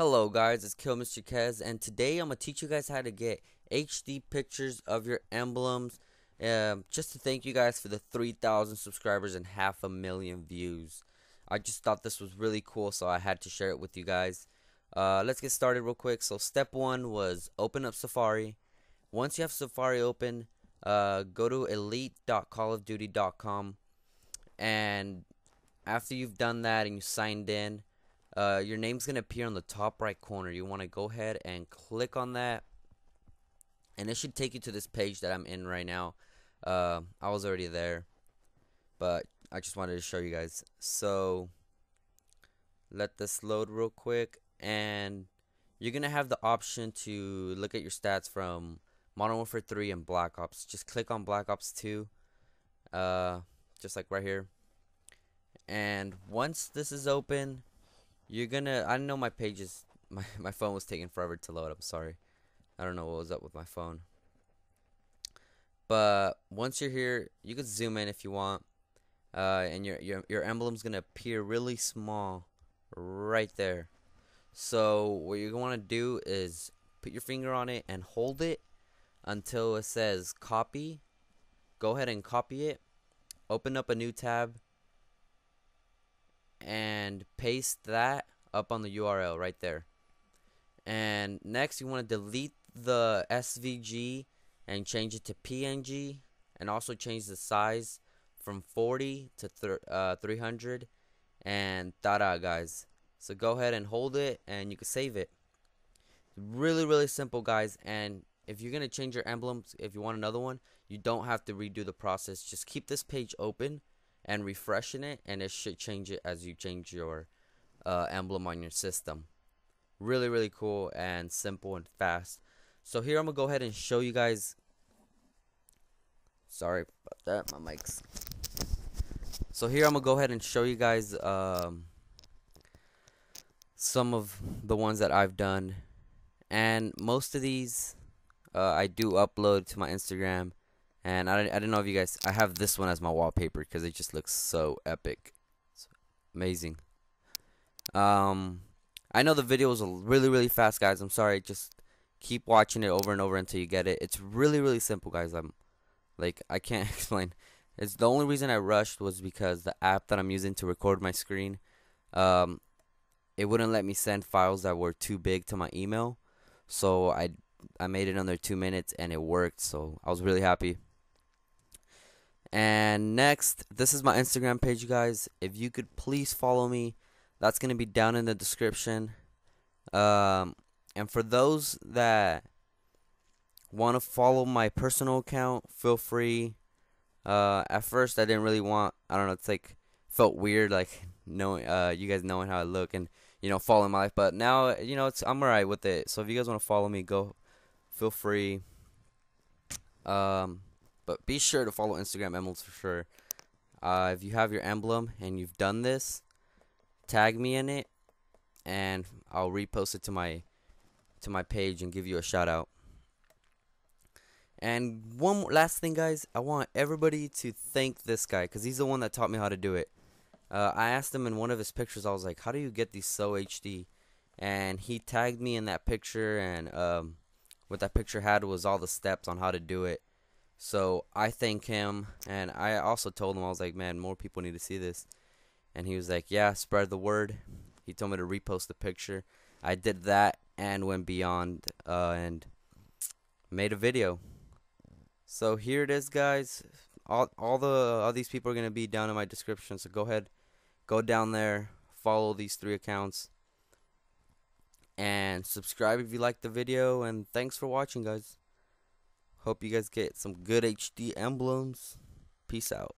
Hello guys, it's Kill Mr. Kez, and today I'm going to teach you guys how to get HD pictures of your emblems. Just to thank you guys for the 3,000 subscribers and 500,000 views. I just thought this was really cool, so I had to share it with you guys. Let's get started real quick. So step one was open up Safari. Once you have Safari open, go to Elite.CallOfDuty.com, and after you've done that and you signed in, your name's going to appear on the top right corner. You want to go ahead and click on that, and it should take you to this page that I'm in right now. I was already there, but I just wanted to show you guys. So let this load real quick, and you're going to have the option to look at your stats from Modern Warfare 3 and Black Ops. Just click on Black Ops 2, just like right here. And once this is open, you're gonna, I know my page is, my phone was taking forever to load, I'm sorry. I don't know what was up with my phone. But once you're here, you can zoom in if you want. And your emblem's gonna appear really small right there. So what you're gonna wanna do is put your finger on it and hold it until it says copy. Go ahead and copy it. Open up a new tab and paste that up on the URL right there. And next you want to delete the SVG and change it to PNG, and also change the size from 40 to 300, and ta-da guys. So go ahead and hold it and you can save it. Really simple guys. And if you're gonna change your emblems, if you want another one, you don't have to redo the process. Just keep this page open and refreshing it, and it should change it as you change your emblem on your system. Really cool and simple and fast. So here I'm gonna go ahead and show you guys, sorry about that, my mics. So here I'm gonna go ahead and show you guys some of the ones that I've done, and most of these I do upload to my Instagram. And I don't know if you guys, I have this one as my wallpaper because it just looks so epic. It's amazing. I know the video is really fast, guys. I'm sorry. Just keep watching it over and over until you get it. It's really simple, guys. I can't explain. It's the only reason I rushed was because the app that I'm using to record my screen, it wouldn't let me send files that were too big to my email. So I made it under 2 minutes, and it worked. So I was really happy. And next, this is my Instagram page, guys. If you could please follow me, that's going to be down in the description. And for those that want to follow my personal account, feel free. At first, I didn't really want, I don't know, it's like, felt weird, like, knowing, you guys knowing how I look and, you know, following my life. But now, you know, I'm alright with it. So if you guys want to follow me, go, feel free. But be sure to follow Instagram emblems for sure. If you have your emblem and you've done this, tag me in it, and I'll repost it to my page and give you a shout out. And one last thing, guys, I want everybody to thank this guy because he's the one that taught me how to do it. I asked him in one of his pictures. I was like, "How do you get these so HD?" And he tagged me in that picture, and what that picture had was all the steps on how to do it. So I thank him, and I also told him, I was like, man, more people need to see this. And he was like, yeah, spread the word. He told me to repost the picture. I did that and went beyond and made a video. So here it is, guys. All these people are going to be down in my description. So go ahead, go down there, follow these 3 accounts, and subscribe if you like the video. And thanks for watching, guys. Hope you guys get some good HD emblems. Peace out.